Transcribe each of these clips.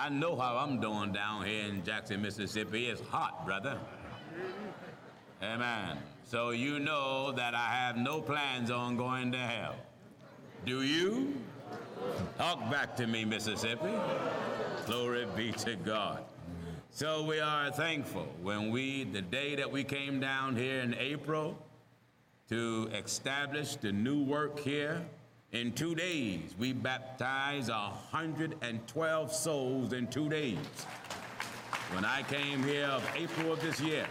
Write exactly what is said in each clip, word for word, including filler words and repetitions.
I know how I'm doing down here in Jackson, Mississippi. It's hot, brother. Amen. So you know that I have no plans on going to hell. Do you? Talk back to me, Mississippi. Glory be to God. So we are thankful when we, the day that we came down here in April to establish the new work here, in two days, we baptized one hundred twelve souls in two days. When I came here of April of this year,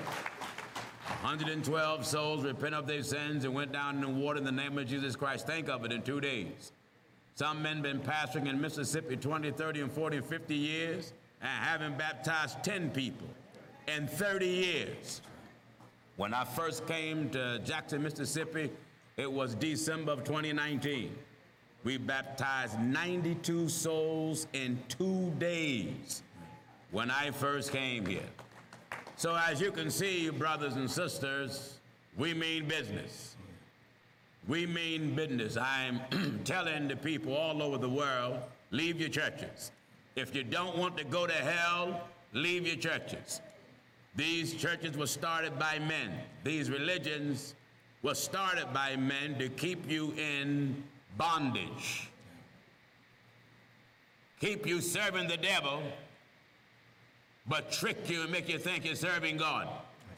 one hundred twelve souls repent of their sins and went down in the water in the name of Jesus Christ. Think of it, in two days. Some men been pastoring in Mississippi twenty, thirty, and forty, and fifty years and haven't baptized ten people in thirty years. When I first came to Jackson, Mississippi, it was December of twenty nineteen. We baptized ninety-two souls in two days when I first came here. So as you can see, brothers and sisters, we mean business. We mean business. I'm telling the people all over the world, leave your churches. If you don't want to go to hell, leave your churches. These churches were started by men. These religions was started by men to keep you in bondage, keep you serving the devil, but trick you and make you think you're serving God. Right.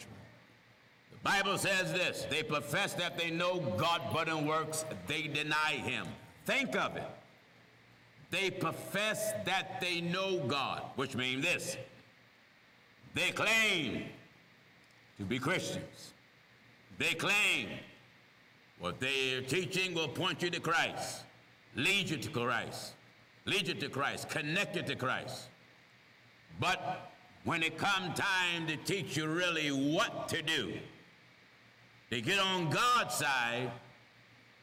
The Bible says this: they profess that they know God, but in works they deny him. Think of it. They profess that they know God, which means this: they claim to be Christians. They claim what their teaching will point you to Christ, lead you to Christ, lead you to Christ, connect you to Christ. But when it come time to teach you really what to do, they get on God's side,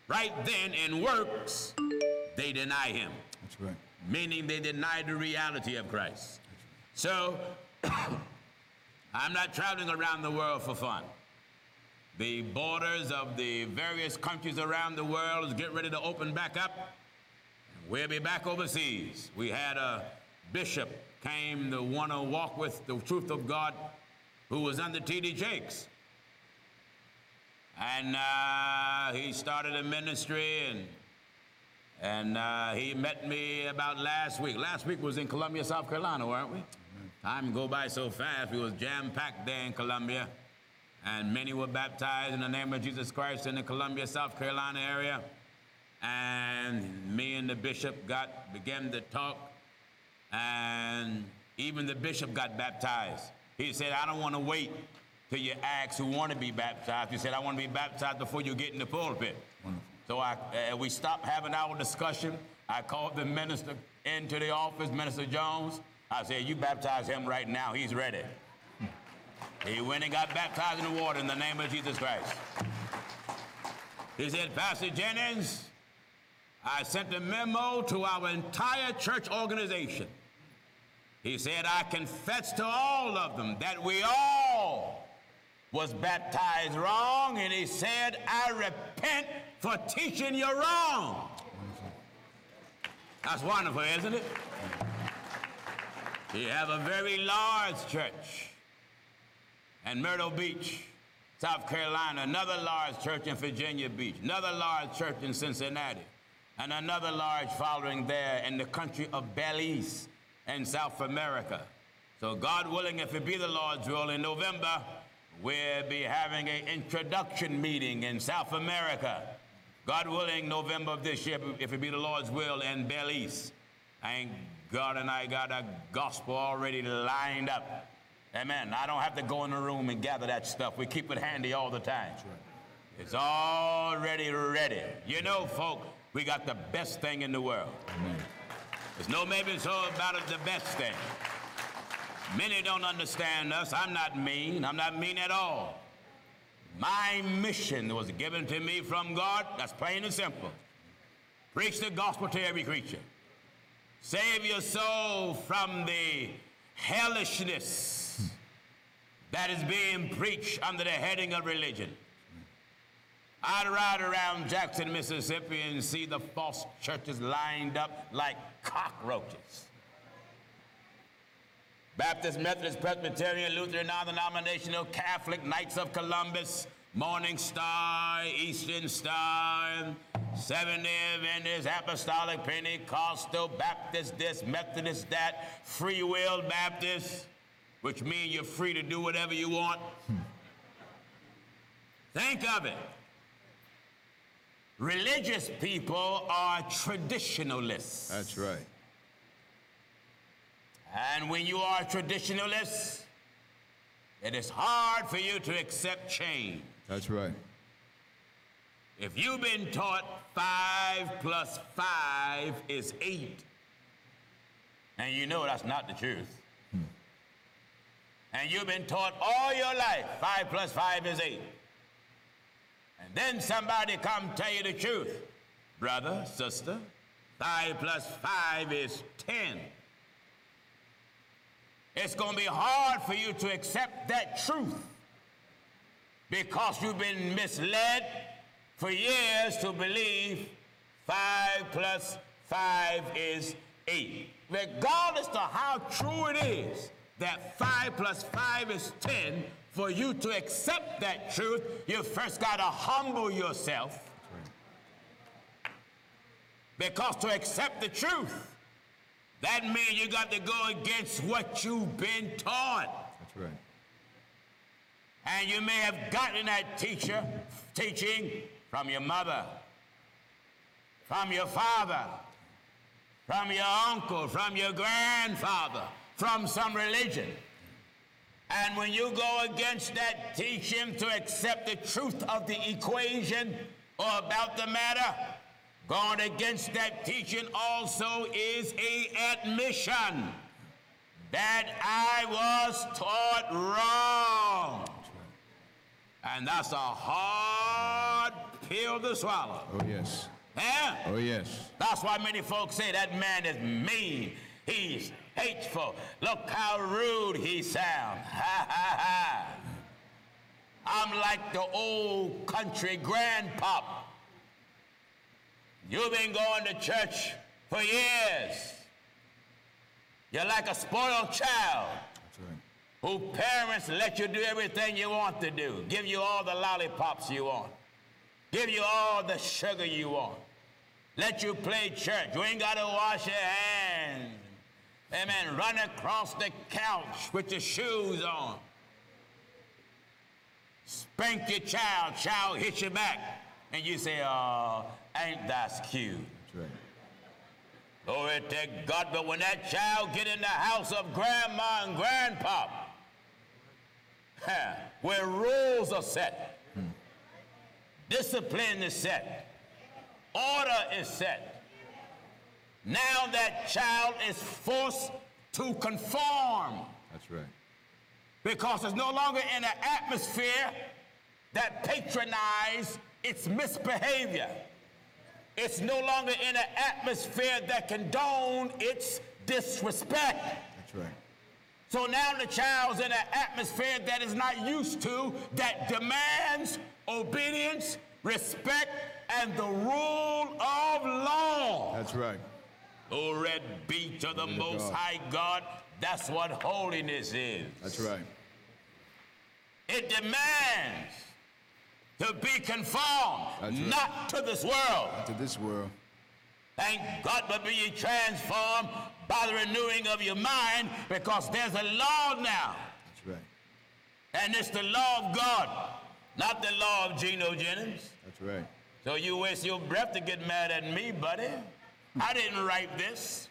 right then in works, they deny him. That's right. Meaning they deny the reality of Christ. That's right. So I'm not traveling around the world for fun. The borders of the various countries around the world is getting ready to open back up. We'll be back overseas. We had a bishop came to want to walk with the truth of God who was under T D Jakes. And uh, he started a ministry, and, and uh, he met me about last week. Last week was in Columbia, South Carolina, weren't we? Time go by so fast. We was jam-packed there in Columbia. And many were baptized in the name of Jesus Christ in the Columbia, South Carolina area. And me and the bishop got began to talk, and even the bishop got baptized. He said, I don't want to wait till you ask who want to be baptized. He said, I want to be baptized before you get in the pulpit. Wonderful. So I, uh, we stopped having our discussion. I called the minister into the office, Minister Jones. I said, you baptize him right now. He's ready. He went and got baptized in the water in the name of Jesus Christ. He said, Pastor Jennings, I sent a memo to our entire church organization. He said, I confess to all of them that we all was baptized wrong. And he said, I repent for teaching you wrong. Wonderful. That's wonderful, isn't it? You have a very large church and Myrtle Beach, South Carolina, another large church in Virginia Beach, another large church in Cincinnati, and another large following there in the country of Belize and South America. So God willing, if it be the Lord's will, in November, we'll be having an introduction meeting in South America. God willing, November of this year, if it be the Lord's will, in Belize. Thank God, and I got a gospel already lined up. Amen. I don't have to go in the room and gather that stuff. We keep it handy all the time. That's right. It's already ready. You know, folks, we got the best thing in the world. Amen. There's no maybe so about it, the best thing. Many don't understand us. I'm not mean. I'm not mean at all. My mission was given to me from God. That's plain and simple. Preach the gospel to every creature. Save your soul from the hellishness that is being preached under the heading of religion. I'd ride around Jackson, Mississippi, and see the false churches lined up like cockroaches. Baptist, Methodist, Presbyterian, Lutheran, non-denominational, Catholic, Knights of Columbus, Morning Star, Eastern Star, Seventh-day Adventist, Apostolic, Pentecostal, Baptist this, Methodist that, Free Will Baptist, which means you're free to do whatever you want. Hmm. Think of it. Religious people are traditionalists. That's right. And when you are a traditionalist, it is hard for you to accept change. That's right. If you've been taught five plus five is eight, and you know that's not the truth, hmm. and you've been taught all your life five plus five is eight, and then somebody come tell you the truth, brother, sister, five plus five is ten. It's going to be hard for you to accept that truth because you've been misled for years to believe five plus five is eight. Regardless of how true it is that five plus five is ten, for you to accept that truth, you first got to humble yourself. Because to accept the truth, that means you got to go against what you've been taught. That's right. And you may have gotten that teacher teaching from your mother, from your father, from your uncle, from your grandfather, from some religion. And when you go against that teaching to accept the truth of the equation or about the matter, going against that teaching also is an admission that I was taught wrong. That's right. And that's a hard pill to swallow. Oh, yes. Yeah? Oh, yes. That's why many folks say that man is mean. He's hateful. Look how rude he sounds. Ha, ha, ha. I'm like the old country grandpop. You've been going to church for years. You're like a spoiled child. That's right. Who parents let you do everything you want to do, give you all the lollipops you want, give you all the sugar you want, let you play church. You ain't got to wash your hands. Amen. Run across the couch with your shoes on. Spank your child. Child hit your back. And you say, oh, ain't that cute? That's right. Glory to God. But when that child get in the house of grandma and grandpa, huh, where rules are set, hmm. discipline is set, order is set, now that child is forced to conform. That's right. Because it's no longer in an atmosphere that patronizes its misbehavior. It's no longer in an atmosphere that condone its disrespect. That's right. So now the child's in an atmosphere that is not used to, that demands obedience, respect, and the rule of law. That's right. Glory be to the Most High God. That's what holiness is. That's right. It demands to be conformed, right. not to this world. Not to this world. Thank God, but be ye transformed by the renewing of your mind, because there's a law now. That's right. And it's the law of God, not the law of Gino Jennings. That's right. So you waste your breath to get mad at me, buddy. I didn't write this.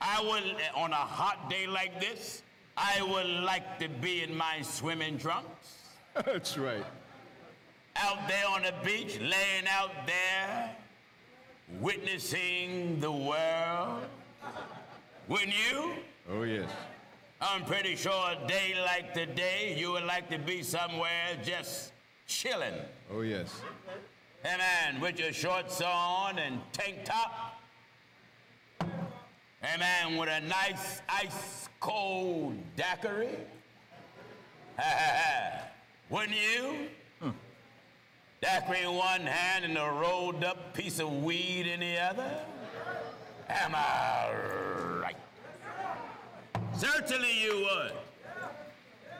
I would, on a hot day like this, I would like to be in my swimming trunks. That's right. Out there on the beach, laying out there, witnessing the world. Wouldn't you? Oh, yes. I'm pretty sure a day like today, you would like to be somewhere just chilling. Oh, yes. Hey, man, with your shorts on and tank top. Hey, man, with a nice ice-cold daiquiri. Ha, ha, ha. Wouldn't you? Hmm. Daiquiri in one hand and a rolled up piece of weed in the other? Am I right? Certainly you would.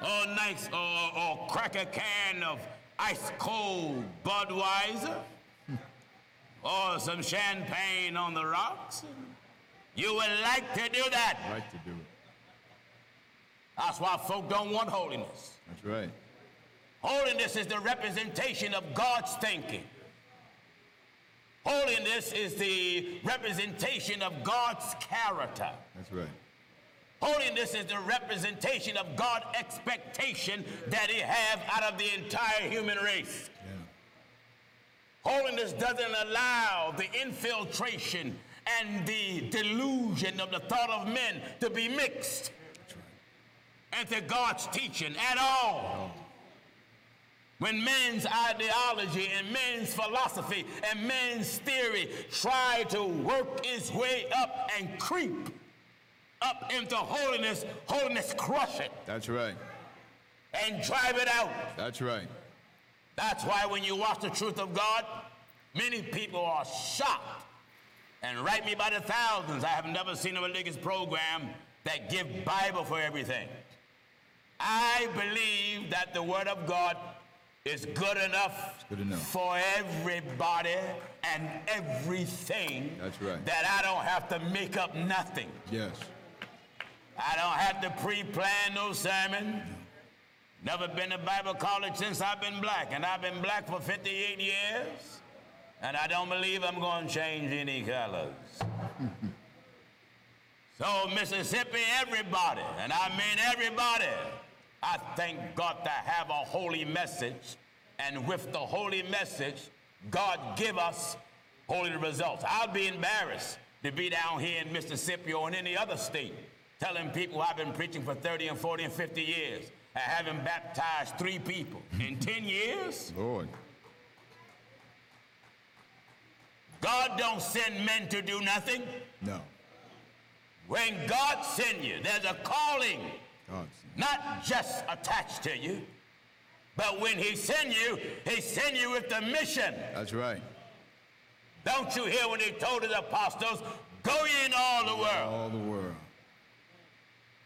Or nice, or, or crack a can of ice cold Budweiser, or some champagne on the rocks. You would like to do that. I like to do it. That's why folk don't want holiness. That's right. Holiness is the representation of God's thinking. Holiness is the representation of God's character. That's right. Holiness is the representation of God's expectation that he has out of the entire human race. Yeah. Holiness doesn't allow the infiltration and the delusion of the thought of men to be mixed right. into God's teaching at all. No. When men's ideology and men's philosophy and men's theory try to work its way up and creep up into holiness, holiness crush it. That's right. And drive it out. That's right. That's why when you watch the truth of God, many people are shocked. And write me by the thousands. I have never seen a religious program that give Bible for everything. I believe that the Word of God is good enough, good enough for everybody and everything. That's right. That I don't have to make up nothing. Yes. I don't have to pre-plan no sermon. No. Never been to Bible college since I've been black, and I've been black for fifty-eight years, and I don't believe I'm going to change any colors. So, Mississippi, everybody, and I mean everybody, I thank God to have a holy message, and with the holy message, God give us holy results. I'll be embarrassed to be down here in Mississippi or in any other state telling people I've been preaching for thirty and forty and fifty years and haven't baptized three people in ten years. Lord. God don't send men to do nothing. No. When God sends you, there's a calling. God. Not just attached to you, but when he send you, he send you with the mission. That's right. Don't you hear when he told his apostles, go in all the world. All the world.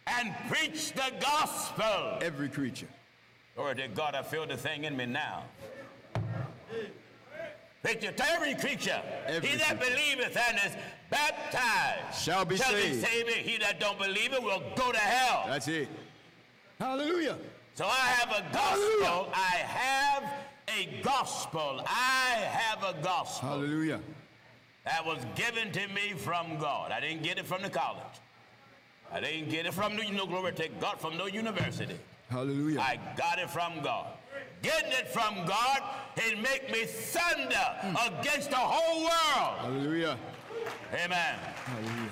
And preach the gospel. Every creature. Glory to God, I feel the thing in me now. Preach it to every creature. Every he that creature. Believeth and is baptized shall be shall saved. Be saved. He that don't believe it will go to hell. That's it. Hallelujah. So I have a gospel. Hallelujah. I have a gospel. I have a gospel. Hallelujah. That was given to me from God. I didn't get it from the college. I didn't get it from no, no glory to God, from no university. Hallelujah. I got it from God. Getting it from God, it make me thunder mm. against the whole world. Hallelujah. Amen. Hallelujah.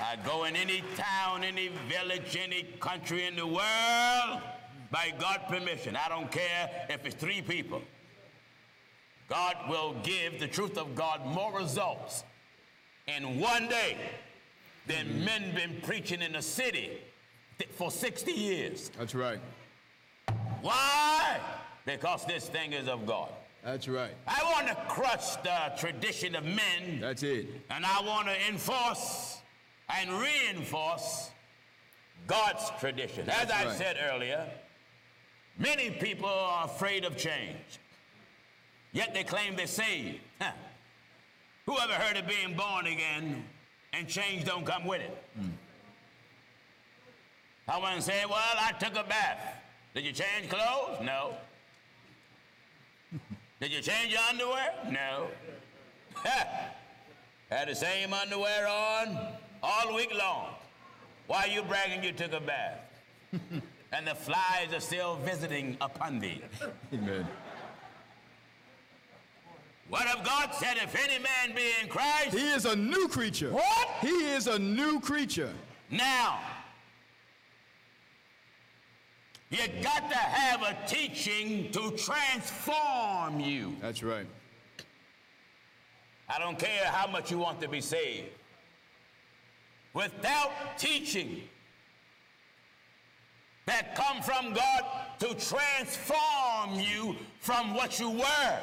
I go in any town, any village, any country in the world by God's permission. I don't care if it's three people. God will give the truth of God more results in one day than men been preaching in the city for sixty years. That's right. Why? Because this thing is of God. That's right. I want to crush the tradition of men. That's it. And I want to enforce and reinforce God's tradition. That's As I right. said earlier, many people are afraid of change, yet they claim they're saved. Huh. Who ever heard of being born again and change don't come with it? Mm. I want to say, well, I took a bath. Did you change clothes? No. Did you change your underwear? No. Had the same underwear on all week long. Why are you bragging you took a bath? And the flies are still visiting upon thee. Amen. What if God said, if any man be in Christ? He is a new creature. What? He is a new creature. Now, you got to have a teaching to transform you. That's right. I don't care how much you want to be saved. Without teaching that come from God to transform you from what you were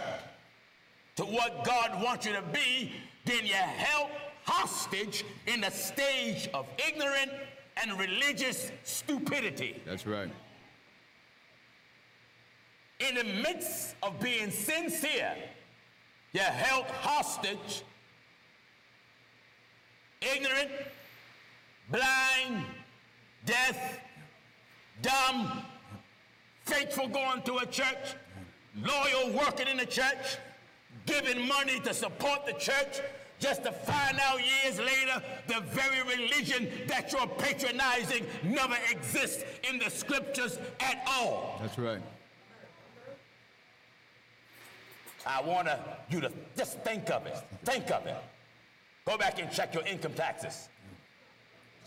to what God wants you to be, then you're held hostage in the stage of ignorant and religious stupidity. That's right. In the midst of being sincere, you're held hostage, ignorant, blind, deaf, dumb, faithful going to a church, loyal working in the church, giving money to support the church, just to find out years later the very religion that you're patronizing never exists in the scriptures at all. That's right. I want you to just think of it. Think of it. Go back and check your income taxes.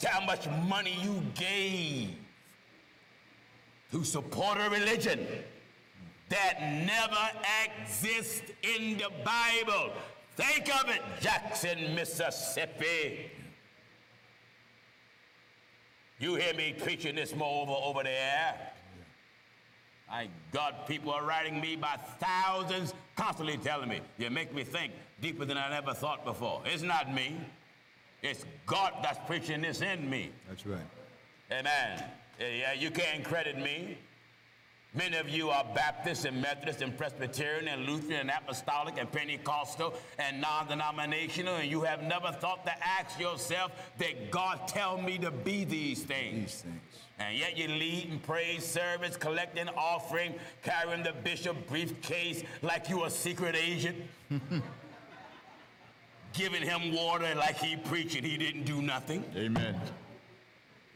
Check how much money you gave to support a religion that never exists in the Bible. Think of it, Jackson, Mississippi. You hear me preaching this moreover over there. My God, people are writing me by thousands, constantly telling me, you make me think deeper than I never thought before. It's not me. It's God that's preaching this in me. That's right. Amen. Yeah, you can't credit me. Many of you are Baptist and Methodist and Presbyterian and Lutheran and Apostolic and Pentecostal and non-denominational, and you have never thought to ask yourself, did God tell me to be these things? These things. And yet you lead and praise service, collect an offering, carrying the bishop briefcase like you a secret agent, giving him water like he preaching. He didn't do nothing. Amen.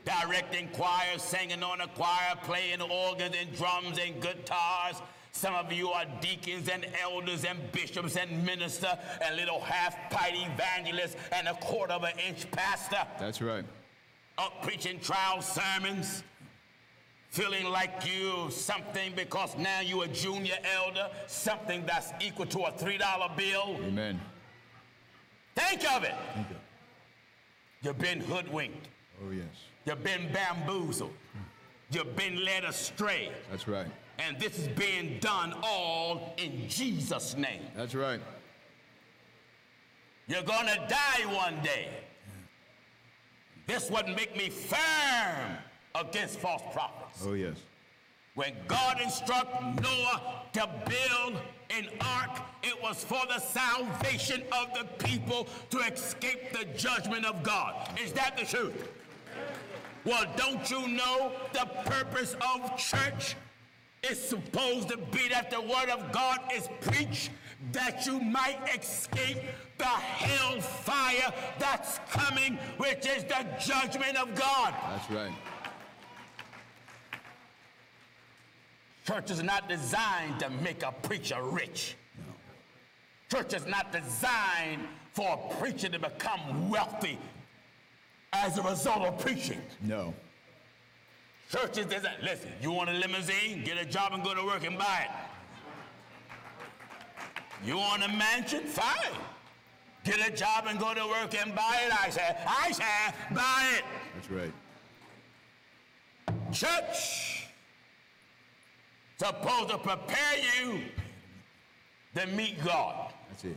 Directing choirs, singing on a choir, playing organs and drums and guitars. Some of you are deacons and elders and bishops and minister and little half-pint evangelists and a quarter of an inch pastor. That's right. Up preaching trial sermons, feeling like you something because now you a junior elder, something that's equal to a three dollar bill. Amen. Think of it. Think of it. You've been hoodwinked. Oh, yes. You've been bamboozled. You've been led astray. That's right. And this is being done all in Jesus' name. That's right. You're going to die one day. This would make me firm against false prophets. Oh, yes. When God instructed Noah to build an ark, it was for the salvation of the people to escape the judgment of God. Is that the truth? Well, don't you know the purpose of church is supposed to be that the word of God is preached, that you might escape the hell fire that's coming, which is the judgment of God. That's right. Church is not designed to make a preacher rich. No. Church is not designed for a preacher to become wealthy as a result of preaching. No. Churches doesn't, listen, you want a limousine? Get a job and go to work and buy it. You want a mansion? Fine. Get a job and go to work and buy it. I said, I said, buy it. That's right. Church supposed to prepare you to meet God. That's it.